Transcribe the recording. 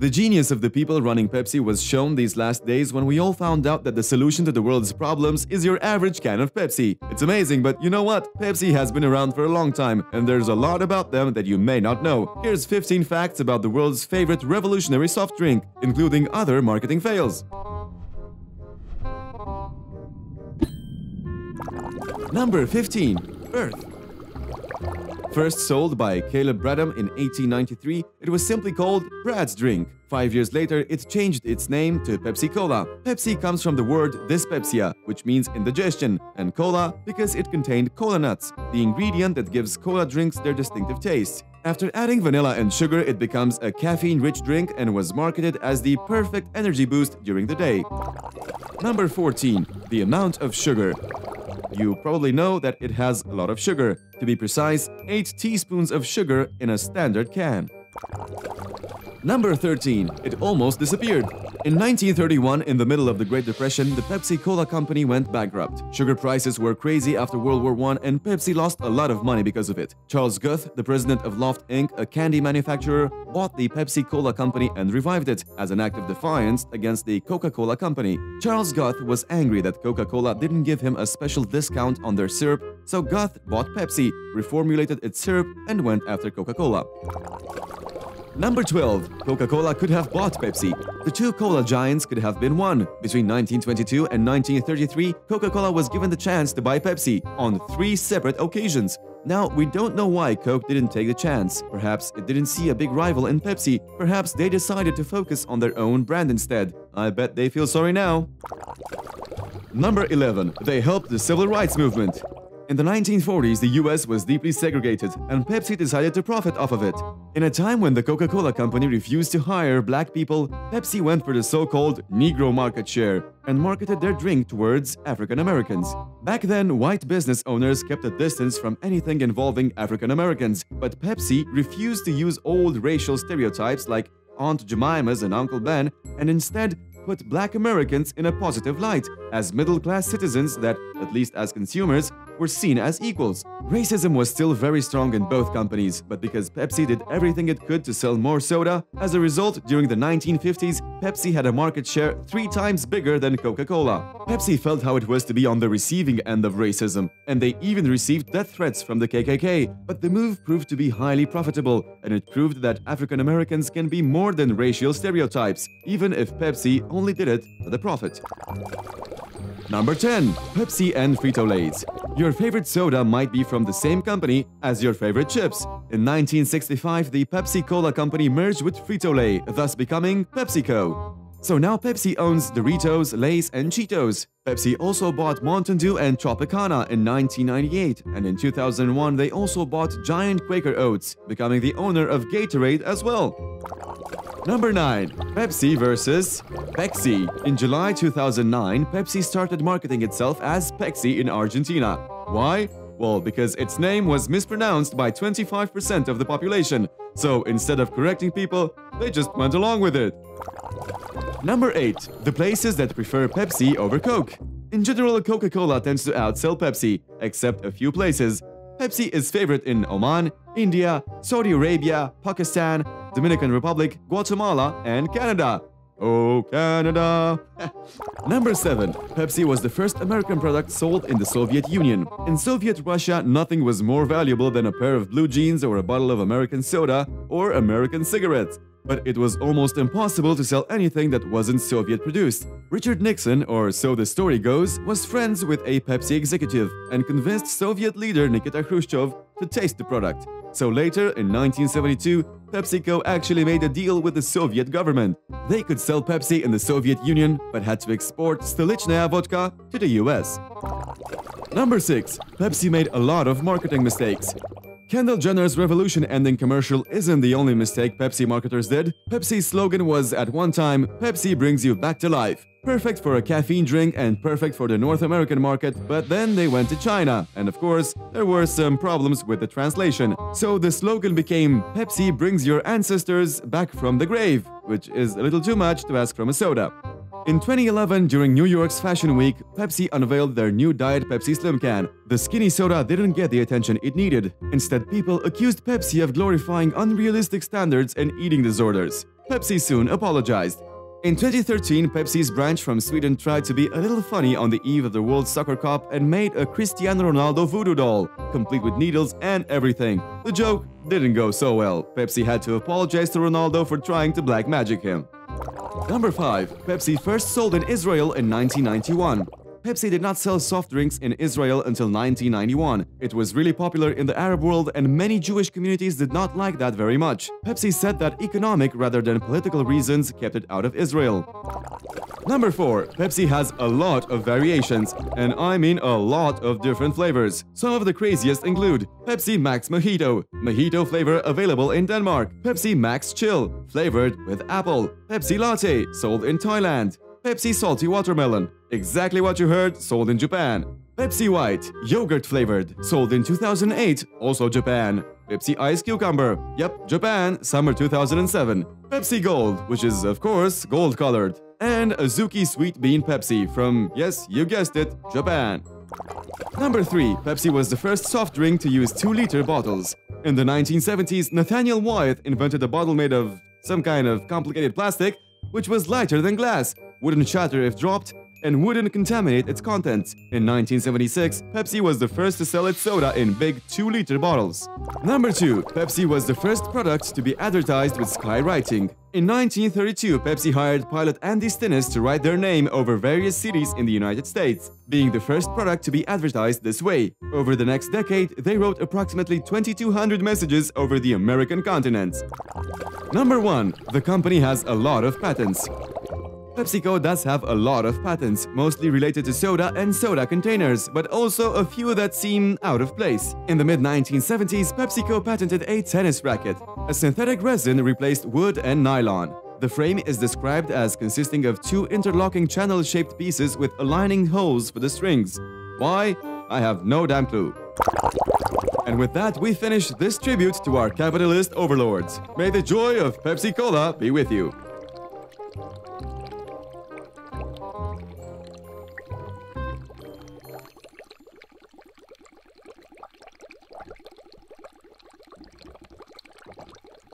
The genius of the people running Pepsi was shown these last days when we all found out that the solution to the world's problems is your average can of Pepsi. It's amazing, but you know what? Pepsi has been around for a long time, and there's a lot about them that you may not know. Here's 15 facts about the world's favorite revolutionary soft drink, including other marketing fails. Number 15. Earth. First sold by Caleb Bradham in 1893, it was simply called Brad's Drink. 5 years later, it changed its name to Pepsi-Cola. Pepsi comes from the word dyspepsia, which means indigestion, and cola because it contained cola nuts, the ingredient that gives cola drinks their distinctive taste. After adding vanilla and sugar, it becomes a caffeine-rich drink and was marketed as the perfect energy boost during the day. Number 14. The amount of sugar. You probably know that it has a lot of sugar. To be precise, 8 teaspoons of sugar in a standard can. Number 13. It almost disappeared. In 1931, in the middle of the Great Depression, the Pepsi-Cola company went bankrupt. Sugar prices were crazy after World War I, and Pepsi lost a lot of money because of it. Charles Guth, the president of Loft Inc., a candy manufacturer, bought the Pepsi-Cola company and revived it as an act of defiance against the Coca-Cola company. Charles Guth was angry that Coca-Cola didn't give him a special discount on their syrup, so Guth bought Pepsi, reformulated its syrup, and went after Coca-Cola. Number 12. Coca-Cola could have bought Pepsi. The two cola giants could have been one. Between 1922 and 1933, Coca-Cola was given the chance to buy Pepsi on 3 separate occasions. Now, we don't know why Coke didn't take the chance. Perhaps it didn't see a big rival in Pepsi. Perhaps they decided to focus on their own brand instead. I bet they feel sorry now. Number 11. They helped the civil rights movement. In the 1940s, the US was deeply segregated, and Pepsi decided to profit off of it. In a time when the Coca-Cola company refused to hire black people, Pepsi went for the so-called Negro market share and marketed their drink towards African Americans. Back then, white business owners kept a distance from anything involving African Americans, but Pepsi refused to use old racial stereotypes like Aunt Jemima's and Uncle Ben, and instead put black Americans in a positive light as middle-class citizens that, at least as consumers, were seen as equals. Racism was still very strong in both companies, but because Pepsi did everything it could to sell more soda, as a result, during the 1950s, Pepsi had a market share 3 times bigger than Coca-Cola. Pepsi felt how it was to be on the receiving end of racism, and they even received death threats from the KKK, but the move proved to be highly profitable, and it proved that African Americans can be more than racial stereotypes, even if Pepsi only did it for the profit. Number 10. Pepsi and Frito-Lays. Your favorite soda might be from the same company as your favorite chips. In 1965, the Pepsi-Cola company merged with Frito-Lay, thus becoming PepsiCo. So now Pepsi owns Doritos, Lays, and Cheetos. Pepsi also bought Mountain Dew and Tropicana in 1998, and in 2001 they also bought giant Quaker Oats, becoming the owner of Gatorade as well. Number 9. Pepsi versus Pepsi. In July 2009, Pepsi started marketing itself as Pepsi in Argentina. Why? Well, because its name was mispronounced by 25% of the population. So instead of correcting people, they just went along with it. Number 8. The places that prefer Pepsi over Coke. In general, Coca-Cola tends to outsell Pepsi, except a few places. Pepsi is favorite in Oman, India, Saudi Arabia, Pakistan, Dominican Republic, Guatemala, and Canada. Oh, Canada! Number 7. Pepsi was the first American product sold in the Soviet Union. In Soviet Russia, nothing was more valuable than a pair of blue jeans or a bottle of American soda or American cigarettes. But it was almost impossible to sell anything that wasn't Soviet-produced. Richard Nixon, or so the story goes, was friends with a Pepsi executive and convinced Soviet leader Nikita Khrushchev to taste the product. So later, in 1972, PepsiCo actually made a deal with the Soviet government. They could sell Pepsi in the Soviet Union, but had to export Stolichnaya vodka to the US. Number 6. Pepsi made a lot of marketing mistakes. Kendall Jenner's revolution-ending commercial isn't the only mistake Pepsi marketers did. Pepsi's slogan was, at one time, Pepsi brings you back to life. Perfect for a caffeine drink and perfect for the North American market, but then they went to China, and of course, there were some problems with the translation. So the slogan became, Pepsi brings your ancestors back from the grave, which is a little too much to ask from a soda. In 2011, during New York's Fashion Week, Pepsi unveiled their new Diet Pepsi Slim can. The skinny soda didn't get the attention it needed. Instead, people accused Pepsi of glorifying unrealistic standards and eating disorders. Pepsi soon apologized. In 2013, Pepsi's branch from Sweden tried to be a little funny on the eve of the World Soccer Cup and made a Cristiano Ronaldo voodoo doll, complete with needles and everything. The joke didn't go so well. Pepsi had to apologize to Ronaldo for trying to black magic him. Number 5. Pepsi first sold in Israel in 1991. Pepsi did not sell soft drinks in Israel until 1991. It was really popular in the Arab world and many Jewish communities did not like that very much. Pepsi said that economic rather than political reasons kept it out of Israel. Number 4. Pepsi has a lot of variations, and I mean a lot of different flavors. Some of the craziest include Pepsi Max Mojito, Mojito flavor available in Denmark, Pepsi Max Chill, flavored with apple, Pepsi Latte, sold in Thailand, Pepsi Salty Watermelon, exactly what you heard, sold in Japan. Pepsi White, yogurt flavored, sold in 2008, also Japan. Pepsi Ice Cucumber, yep, Japan, summer 2007. Pepsi Gold, which is, of course, gold colored. And Azuki Sweet Bean Pepsi from, yes, you guessed it, Japan. Number 3. Pepsi was the first soft drink to use 2-liter bottles. In the 1970s, Nathaniel Wyeth invented a bottle made of some kind of complicated plastic, which was lighter than glass, wouldn't shatter if dropped, and wouldn't contaminate its contents. In 1976, Pepsi was the first to sell its soda in big 2-liter bottles. Number 2. Pepsi was the first product to be advertised with skywriting. In 1932, Pepsi hired pilot Andy Stinnis to write their name over various cities in the United States, being the first product to be advertised this way. Over the next decade, they wrote approximately 2,200 messages over the American continent. Number 1. The company has a lot of patents. PepsiCo does have a lot of patents, mostly related to soda and soda containers, but also a few that seem out of place. In the mid-1970s, PepsiCo patented a tennis racket. A synthetic resin replaced wood and nylon. The frame is described as consisting of 2 interlocking channel-shaped pieces with aligning holes for the strings. Why? I have no damn clue. And with that, we finish this tribute to our capitalist overlords. May the joy of Pepsi Cola be with you.